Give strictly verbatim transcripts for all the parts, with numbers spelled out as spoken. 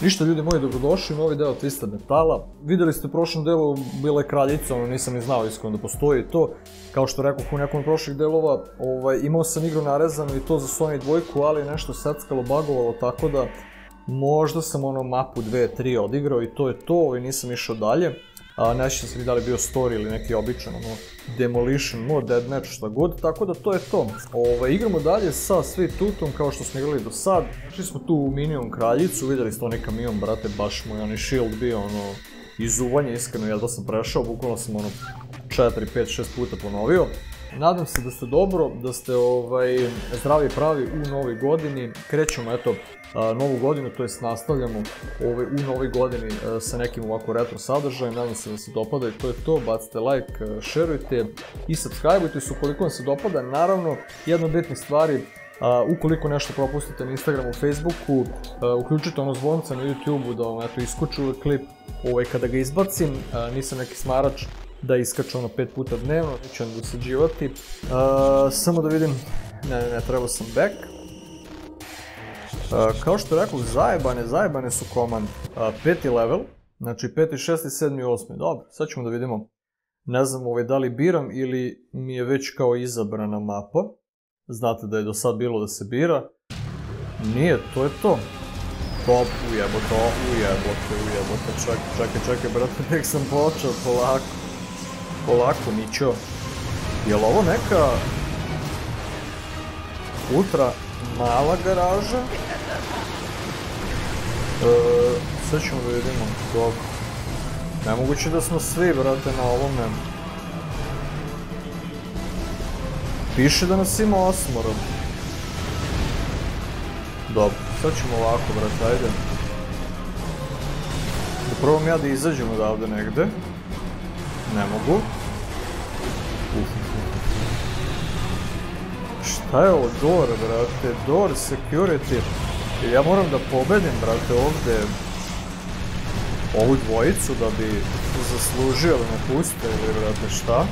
Ništa ljudi moji, dobrodošli u novi deo Twisted Metala. Videli ste u prošlom delu, bila je kraljica, ono nisam ni znao iskreno da postoji to. Kao što rekoh u nekom prošlih delova, ovaj, imao sam igru narezanu i to za Sony dvojku, ali je nešto seckalo, bagovalo, tako da možda sam ono mapu dve tri odigrao i to je to, ovaj, nisam išao dalje. Nećete se vidjeli da li bio story ili neki običan, ono, Demolition Man, deathmatch, šta god, tako da to je to. Ove, igramo dalje sa Sweet Toothom kao što smo igrali do sad. Našli smo tu minion kraljicu, vidjeli ste onaj kamion, brate, baš moj onaj shield bio, ono, izuvanje, iskreno, ja da sam prešao, bukvalno sam, ono, četiri, pet, šest puta ponovio. Nadam se da ste dobro, da ste ovaj, zdravi pravi u novoj godini. Krećemo, eto, novu godinu, to jest nastavljamo ovaj, u novoj godini sa nekim ovako retro sadržajem. Nadam se da se dopada i to je to. Bacite like, šerujte i subscribeujte se ukoliko vam se dopada. Naravno, jedna od bitnih stvari, ukoliko nešto propustite na Instagramu, Facebooku, uključite ono zvonce na YouTubeu da vam eto iskoču klip ovaj, kada ga izbacim. Nisam neki smarač da iskaču ono pet puta dnevno, neću onda usađivati. Samo da vidim, ne, ne, ne, trebao sam back. Kao što rekao, zajebane, zajebane su komande. Peti level, znači peti, šesti, sedmi, osmi. Dobro, sad ćemo da vidimo. Ne znam da li biram ili mi je već kao izabrana mapa. Znate da je do sad bilo da se bira. Nije, to je to. Top, ujebote, ujebote, ujebote, čekaj, čekaj, čekaj, brate, nek sam počeo, polako. Polako, ničo. Je li ovo neka ultra mala garaža? Eee, sad ćemo da vidimo toga. Nemoguće da smo svi, brate, na ovome. Piše da nas ima osmora. Dobro, sad ćemo ovako, brate, ajde. Da probam ja da izađem odavde negde. Ne mogu. Uf. Šta je ovo? Door, brate. Door, security. Ja moram da pobedim, brate, ovdje ovu dvojicu da bi zaslužio da me puste ili, brate, šta?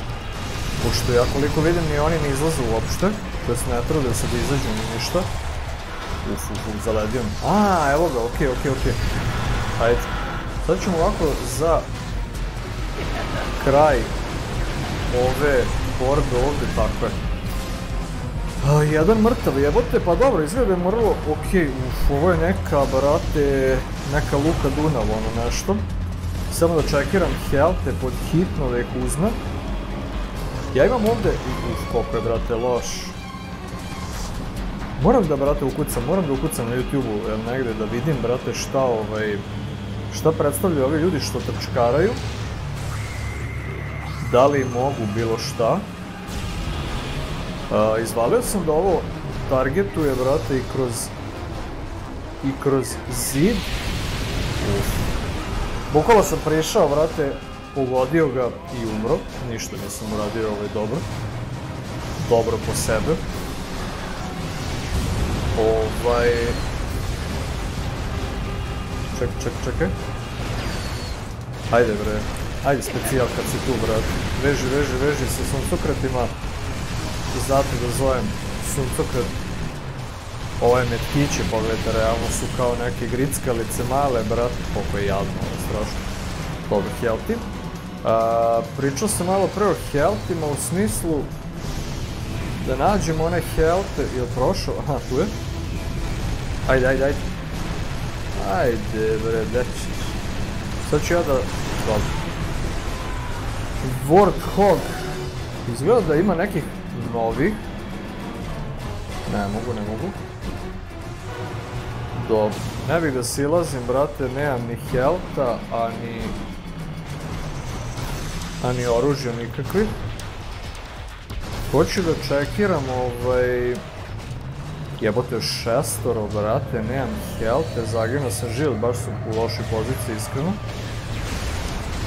Pošto ja koliko vidim ni oni ne izlaze uopšte. To jest ne trude se da izađu ni ništa. Uf, uf, uf, zaledio. Aaa, evo ga, okej, okej, okej. Hajde. Sad ćemo ovako za kraj ove borbe ovdje, tako je. Jedan mrtav, jebote, pa dobro, izgleda je mrlo, okej, uf, ovo je neka, brate, neka Luka Dunav, ono nešto. Samo da čekiram health-e pod hitno da je kuzna. Ja imam ovdje, uf, koliko je, brate, loš. Moram da, brate, ukucam, moram da ukucam na YouTube-u negdje da vidim, brate, šta, ovaj, šta predstavljaju ovi ljudi što trčkaraju. Da li mogu bilo šta? Uh, izvalio sam da ovo targetuje, brate, i kroz, i kroz zid. Bukvalno sam prišao, brate, pogodio ga i umro. Ništa nisam uradio, ovo je dobro. Dobro po sebe. Ovaj... Ček, ček, čekaj. Hajde, bre. Hajde, specijal kad si tu, brate. Veži, veži, veži sa suncokretima. Znate da zovem suncokret. Ove metkiće, pogledajte, realno su kao neke grickalice male, brate. Koliko je jadno, ovo je strašno. Dobro, healthy. Pričao sam malo pre o healthima u smislu da nađemo one healthe. Je li prošao? Aha, tu je. Ajde, ajde, ajde. Ajde, bre, dečiš. Sad ću ja da... Dobro. Warthog. Izgleda da ima nekih novih. Ne mogu, ne mogu. Dobro. Ne bih da silazim, brate, nemam ni health-a, a ni... a ni oružja nikakvi. Hoću da čekiram, ovaj... Jebote, šestoro, brate, nemam health-e, zagrinuo sam život, baš su u lošoj poziciji, iskreno.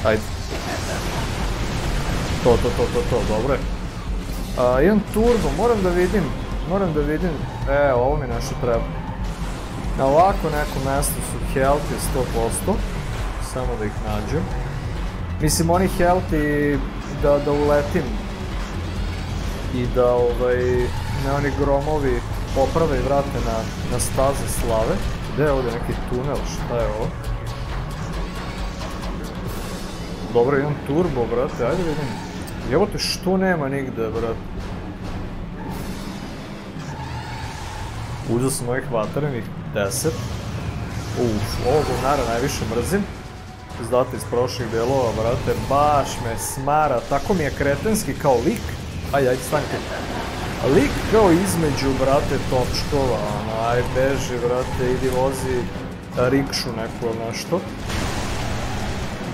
Ajde. To, to, to, to, to, dobro je. Imam turbo, moram da vidim, moram da vidim, e, ovo mi nešto treba. Na ovako nekom mjestu su healthy sto posto, samo da ih nađem. Mislim, oni healthy da uletim i da, ovaj, ne oni gromovi poprave i vrate na staze slave. Gdje je ovdje neki tunel, šta je ovo? Dobro, imam turbo, brate, ajde vidim. Jebote, što nema nigde, brate? Uzeo sam ovih vatrenih deset. Uff, ovo govnara najviše mrzim. Znate iz prošlih delova, brate, baš me smara. Tako mi je kretenski kao lik. Ajde, ajde, stanke. Lik kao između, brate, točkova. Aj, beži, brate, idi vozi rikšu neku ili nešto.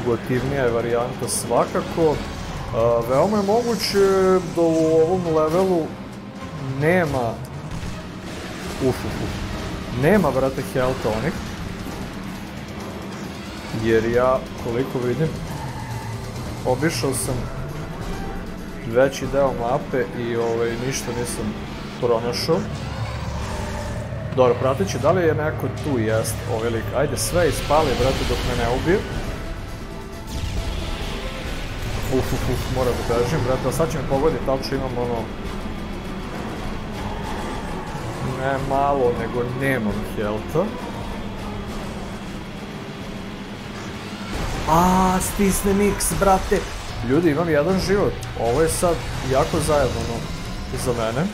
Gotivnija je varijanta svakako. Veoma je moguće da u ovom levelu nema ufu, nema, brate, health onih. Jer ja, koliko vidim, obišao sam veći deo mape i ništa nisam pronašao. Dobro, pratit ću, da li je neko tu jest ovaj lik? Ajde, sve ispali, brate, dok me ne ubiju. Uf, uf, uf, moram da bežim, brate, a sad će me pogoditi, ali što imam ono... Ne malo, nego nemam health-a. Aaaa, stisnem X, brate! Ljudi, imam jedan život. Ovo je sad jako zajebano za mene.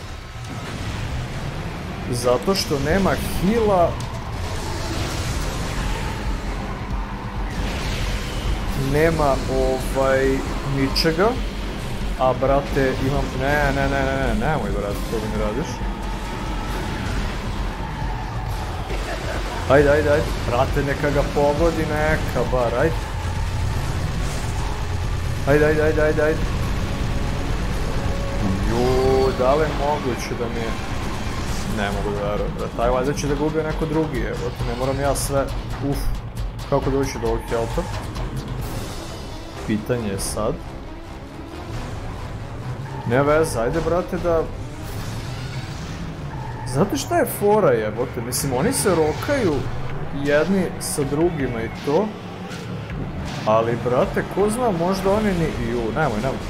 Zato što nema heala... Nema, ovaj, ničega. A, brate, imam... Ne, ne, ne, ne, ne, nemoj, brate, to mi ne radiš. Ajde, ajde, ajde. Brate, neka ga pogodi, neka, bar, ajde. Ajde, ajde, ajde, ajde, ajde. Juuu, da li je moguće da mi je... Ne mogu da verujem, brate. Ajde, valjda će da gubio neko drugi, evo te, ne moram ja sve... Uf, kako doći do ovog helpa? Pitanje je sad. Ne veze, ajde, brate, da... Znate šta je fora, jebote? Mislim, oni se rokaju jedni sa drugima i to. Ali, brate, ko zna, možda oni ni... Ju, nemoj, nemoj.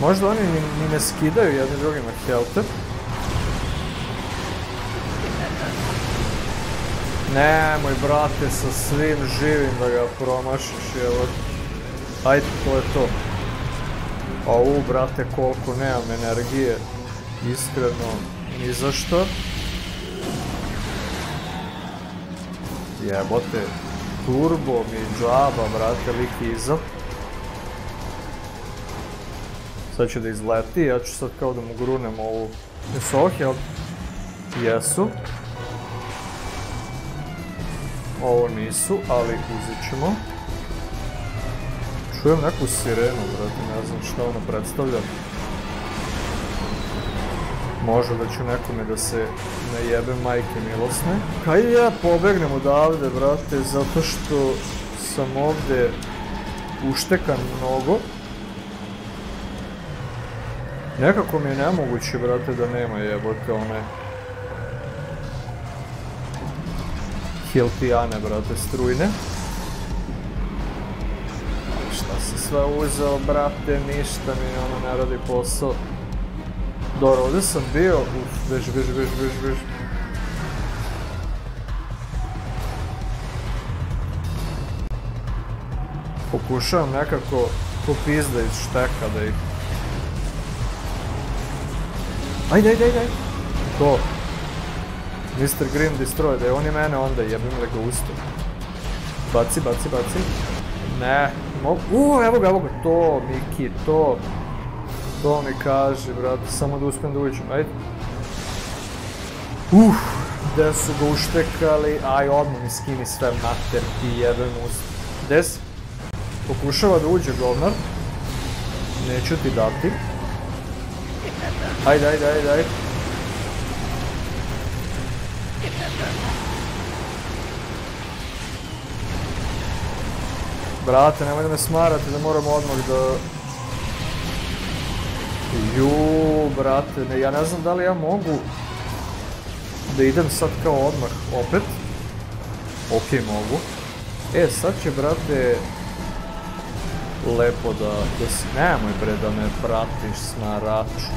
Možda oni ni ne skidaju jedni drugima health-e. Nemoj, brate, sa svim živim da ga promašiš, jebote. Ajde, to je to. Au, brate, koliko nemam energije. Iskreno, ni zašto. Jebote, turbo mi džaba, brate, lik iza. Sad će da izleti, ja ću sad kao da mu grunem ovu sohe, ali jesu. Ovo nisu, ali uzet ćemo. Čujem neku sirenu, brate, ne znam šta ono predstavlja. Možda da ću nekome da se najebe majke milosne. Hajde ja pobegnem odavde, brate, zato što sam ovde uštekan mnogo. Nekako mi je nemoguće, brate, da nema jebote one... Hiltijane, brate, strujne. Šta se sve uzeo, brate, ništa mi ono ne radi posao. Dobro, ovdje sam bio, uf, beži, beži, beži, beži, beži. Pokušavam nekako tu pizda iz šteka da ih... Ajde, ajde, ajde, ajde. To. mister Grimdestroy, da je on i mene onda jebim da ga usto. Baci, baci, baci. Ne, mogu, uuu, evo ga, evo ga, to, Miki, to. To mi kaži, brate, samo da uspijem da uđem, ajde. Uff, gde su ga uštekali, aj odmah mi skini sve mater i jebem usta. Gde si? Pokušava da uđe govnar. Neću ti dati. Ajde, ajde, ajde, ajde. Brate, nemoj da me smarate da moram odmah da... Juuu, brate, ja ne znam da li ja mogu da idem sad kao odmah opet. Okej, mogu. E, sad će, brate, lepo da... Nemoj, bre, da me pratiš, smaraču.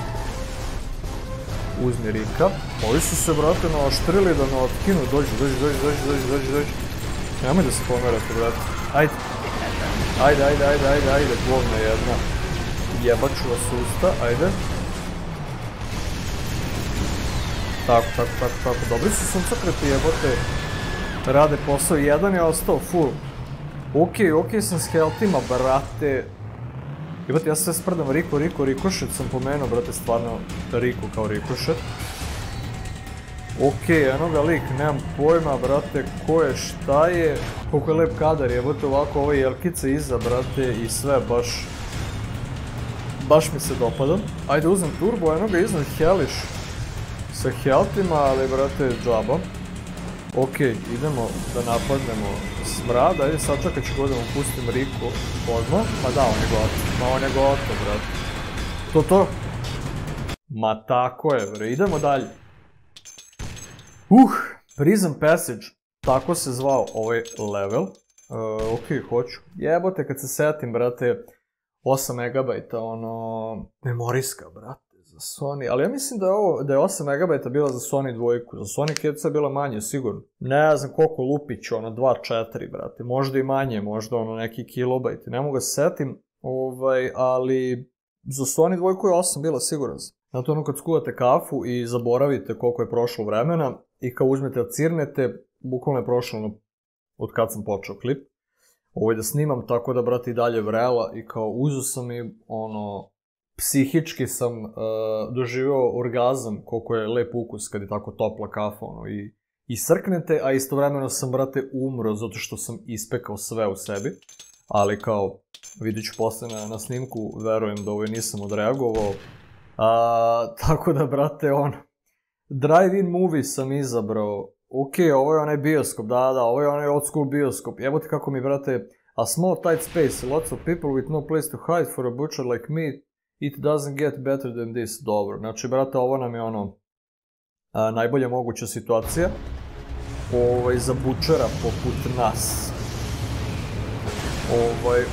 uzmi Rika. Ovi su se, brate, naoštrili da me otkinu. Dođi, dođi, dođi, dođi, dođi, dođi. Nemoj da se pomerate, brate. Ajde. Ajde, ajde, ajde, ajde, ajde, govna jedna. Jebat ću vas usta, ajde. Tako, tako, tako, tako. Dobri su suncokreti, jebote. Rade posao. Jedan je ostao, full. Okej, okej sam s healthima, brate. Jebote, ja se sve sprdam. Riko, Riko, Rikošet sam pomenuo, brate, stvarno Riko kao Rikošet. Okej, jednoga lik, nemam pojma, brate, ko je, šta je. Koliko je lep kadar, jebote, ovako ove jelkice iza, brate, i sve, baš... Baš mi se dopada. Ajde, uzem turbo, jednoga iznad heliš. Sa healthima, ali, brate, džaba. Okej, idemo da napadnemo smrad, ajde sad čakat ću godinu, pustim Riku odmah, ma da, on je gotovo, ma on je gotovo, brate. To, to? Ma tako je, bre, idemo dalje. Uh, Prizem Passage, tako se zvao ovaj level. Okej, hoću. Jebote, kad se setim, brate, osam megabajta, ono, memorijska, brate. Za Sony, ali ja mislim da je ovo, da je osam megabajta bila za Sony dvojku, za Sony keca je bila manje, sigurno. Ne znam koliko lupić, ono, dva četiri, brate, možda i manje, možda ono neki kilobajt, ne mogu se setim, ovaj, ali za Sony dvojku je osam bila, siguran sam. Zato ono kad skuvate kafu i zaboravite koliko je prošlo vremena i kao uzmete da cirnete, bukvalno je prošlo ono, od kad sam počeo klip, ovaj da snimam, tako da, brate, i dalje vrela i kao uzu sam i, ono, psihički sam doživio orgazam, koliko je lep ukus kad je tako topla kafa, ono, i srknete, a istovremeno sam, brate, umro zato što sam ispekao sve u sebi, ali kao, vidit ću posle na snimku, verujem da ovo nisam odreagovao, tako da, brate, ono, drive-in movie sam izabrao, okej, ovo je onaj bioskop, da, da, ovo je onaj old school bioskop, evo ti kako mi, brate, a small tight space, lots of people with no place to hide for a butcher like me, it doesn't get better than this, dobro. Znači, brate, ovo nam je ono najbolja moguća situacija za bučera poput nas.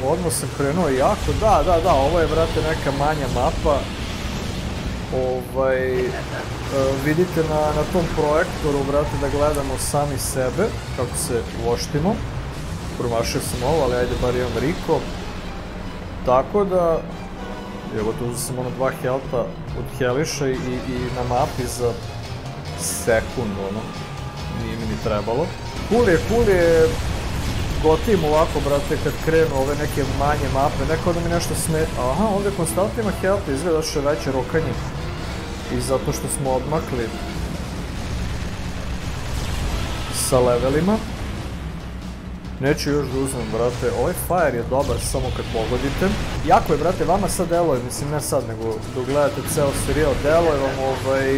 Odmah sam krenuo jako, da, da, da, ovo je, brate, neka manja mapa. Vidite na tom projektoru, brate, da gledamo sami sebe, kako se voštimo. Promašio sam ovo, ali ajde, bar imam Riko. Tako da... Evo tu uzem ono dva helta od heliša i na mapi za sekundu, ono, nije mi ni trebalo. Cool je, cool je, gotivim ovako, brate, kad krenu ove neke manje mape, nekao da mi nešto smeta. Aha, ovdje konstantno ima helta, izgleda što je veće rokanje i zato što smo odmakli sa levelima. Neću još da uzmem, brate, ovaj fire je dobar samo kad pogodite. Jako je, brate, vama sad deluje, mislim ne sad, nego dok gledate ceo serijal, deluje vam ovaj...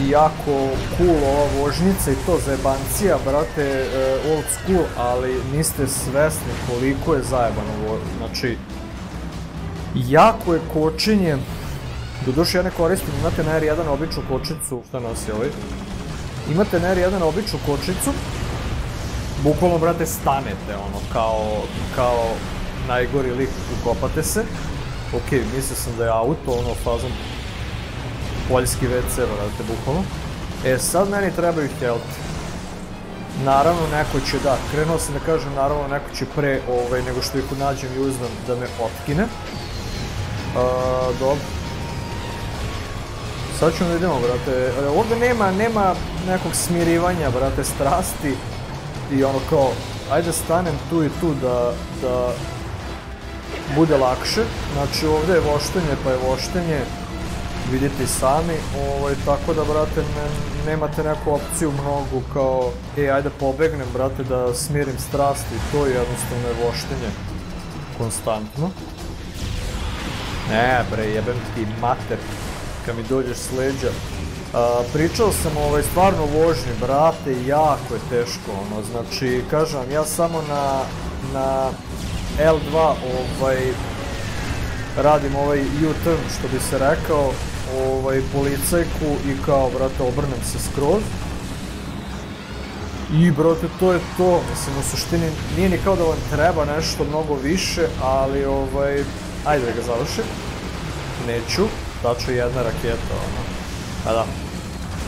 I jako cool ova vožnica i to zajebancija, brate, old school, ali niste svesni koliko je zajebano ovo, znači... Jako je kočenje, doduše ja ne koristim, imate na er jedan običnu kočicu, šta nosi ovaj? Imate na er jedan običnu kočicu. Bukvalno, brate, stanete, ono, kao najgori lik, ukopate se. Okej, mislio sam da je auto, ono, fazom poljski ve ce, brate, bukvalno. E, sad meni trebaju helti. Naravno, neko će, da, krenuo sam da kažem, naravno, neko će pre, ovaj, nego što ih nađem i uzmem da me otkine. Dobro. Sad ćemo da idemo, brate. Ovdje nema, nema nekog smirivanja, brate, strasti. I ono kao, ajde stanem tu i tu da bude lakše, znači ovdje je voštenje pa je voštenje, vidite i sami, tako da, brate, nemate neku opciju mnogu kao, ej, ajde pobegnem, brate, da smirim strasti, to je jednostavno je voštenje, konstantno. Ne, bre, jebem ti mater, kad mi dođeš s leđa. Pričao sam ovaj stvarno vožnji, brate, jako je teško, ono, znači, kažem vam, ja samo na el dva ovaj, radim ovaj u turn, što bi se rekao, ovaj, policajku i kao, brate, obrnem se skroz. I, brate, to je to, mislim, u suštini, nije ni kao da vam treba nešto mnogo više, ali, ovaj, ajde da ga završim, neću. daću jedne rakete, ono. A da,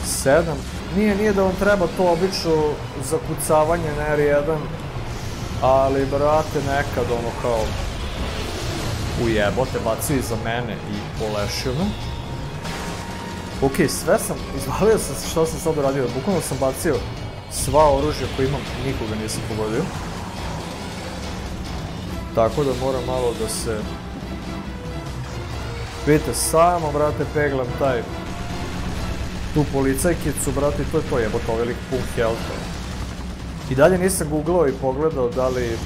sedam. Nije, nije da vam treba to obično zakucavanje na er jedan, ali brate nekad ono kao ujebote, bacio iza mene i polešio me. Okej, sve sam, izvalio sam se što sam sad uradio, bukvalno sam bacio sva oružja koje imam, nikoga nisam pogodio. Tako da moram malo da se... Vidite, samo, brate, peglam taj... tu policajkicu, brate, i to je to jebota, ovaj lik pun helta. I dalje nisam googlao i pogledao da li...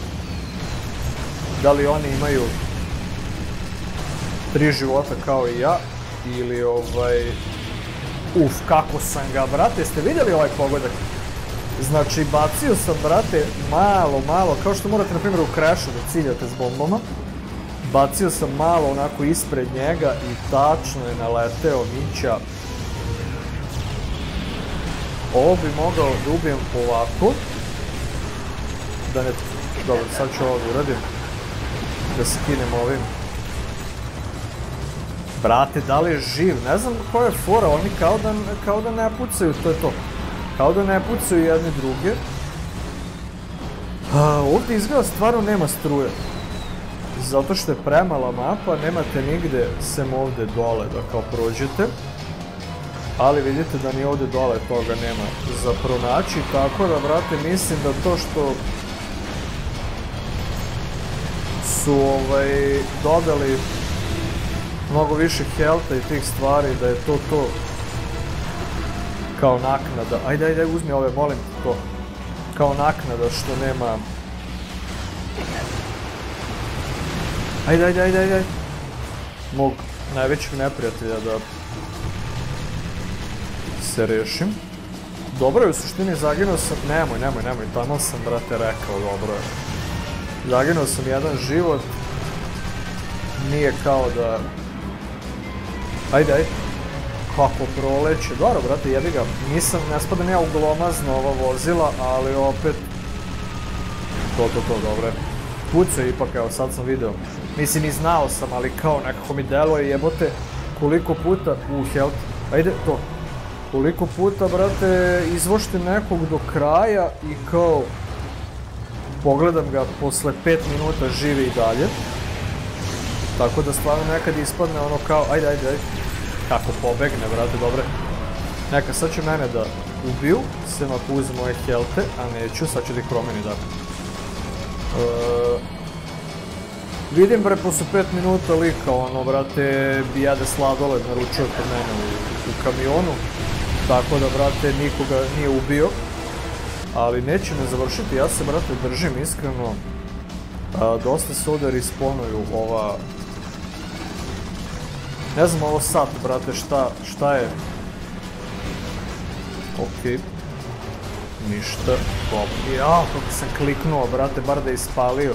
da li oni imaju... tri života kao i ja, ili ovaj... Uf, kako sam ga, brate, jeste vidjeli ovaj pogodak? Znači, bacio sam, brate, malo, malo, kao što morate, na primjer, u Crashu da ciljate s bombama. Bacio sam malo, onako, ispred njega i tačno je naleteo Mića. Ovo bi mogao da ubijem ovako. Da ne... Dobro, sad ću ovo da uradim. Da skinem ovim. Brate, da li je živ? Ne znam koja je fora, oni kao da ne pucaju, to je to. Kao da ne pucaju jedne druge. Ovdje izgleda stvarno nema struje. Zato što je premala mapa, nemate nigde sem ovdje dole da kao prođete. Ali vidite da ni ovdje dole toga nema za pronaći, tako da, brate, mislim da to što su ovaj, dodali mnogo više helta i tih stvari, da je to to kao naknada. Ajde, ajde, uzmi ove, molim te to. Kao naknada što nema... Ajde, ajde, ajde, ajde. Mog najvećeg neprijatelja da... se rešim. Dobro je, u suštini zaginuo sam... Nemoj, nemoj, nemoj, tamo sam, brate, rekao, dobro je. Zaginuo sam jedan život. Nije kao da... Ajde, ajde. Kako proleće. Dobro, brate, jebi ga. Nisam, ne spadam ja u glomazno ova vozila, ali opet... To, to, to, dobro je. Pucao je ipak, evo, sad sam video. Mislim, i znao sam, ali kao nekako mi delo je jebote koliko puta... U, health. Ajde, to. Koliko puta, brate, izvoštim nekog do kraja i kao... Pogledam ga, posle pet minuta živi i dalje. Tako da stvarno nekad ispadne ono kao... Ajde, ajde, ajde. Kako pobegne, brate, dobre. Neka, sad će mene da ubiju, sem ako uzem moje helte, a neću, sad ću da ih promeni, dakle. Vidim, bre, posle pet minuta lika, ono, brate, bijade sladoled naručio kod mene u kamionu. Tako da, brate, nikoga nije ubio. Ali neće me završiti, ja se, brate, držim iskreno. Dosta se ovdje responuju ova... Ne znam ovo sad, brate, šta je... Okej. Ništa. Jao, kako sam kliknuo, brate, bar da je ispalio.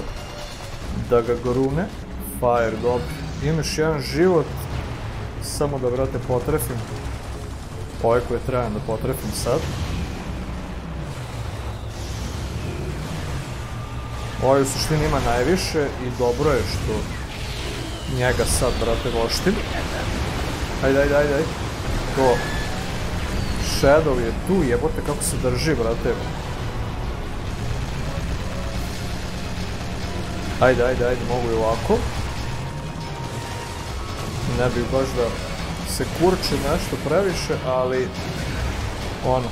Da ga grune. Fire, dobro. Imam još jedan život. Samo da, brate, potrefim. Ove koje trebam da potrefim sad. Ovo u suštini ima najviše i dobro je što njega sad, brate, voštim. Ajde, ajde, ajde, ajde. To. Shadow je tu, jebote, kako se drži, brate. Ajde, ajde, ajde, mogu i ovako. Ne bih baš da se kurči nešto previše, ali... Ono.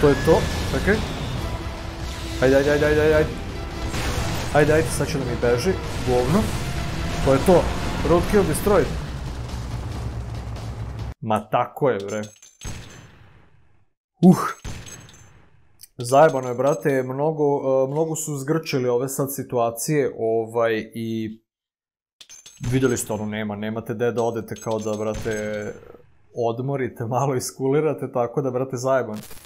To je to, čekaj. Ajde, ajde, ajde, ajde, ajde. Ajde, ajde, sad će da mi beži, govno. To je to, roadkill destroyed. Ma tako je, bre. Uh. Zajebano je, brate, mnogo su zgrčili ove sad situacije, ovaj, i vidjeli ste ono, nema, nemate gde da odete kao da, brate, odmorite, malo iskulirate, tako da, brate, zajebano.